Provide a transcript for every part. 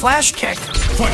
Flash kick. Fight.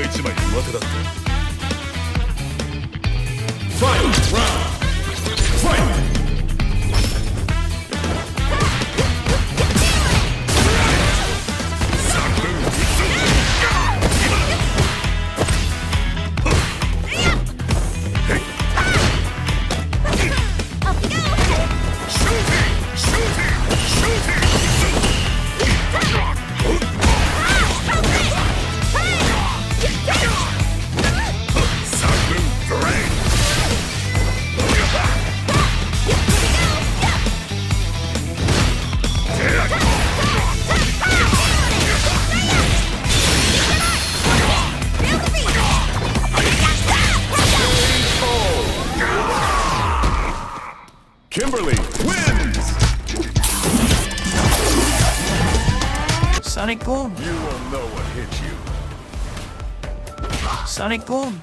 が一枚上手だったファイトラウンドファイト Kimberly wins! Sonic Boom! You will know what hit you. Sonic Boom!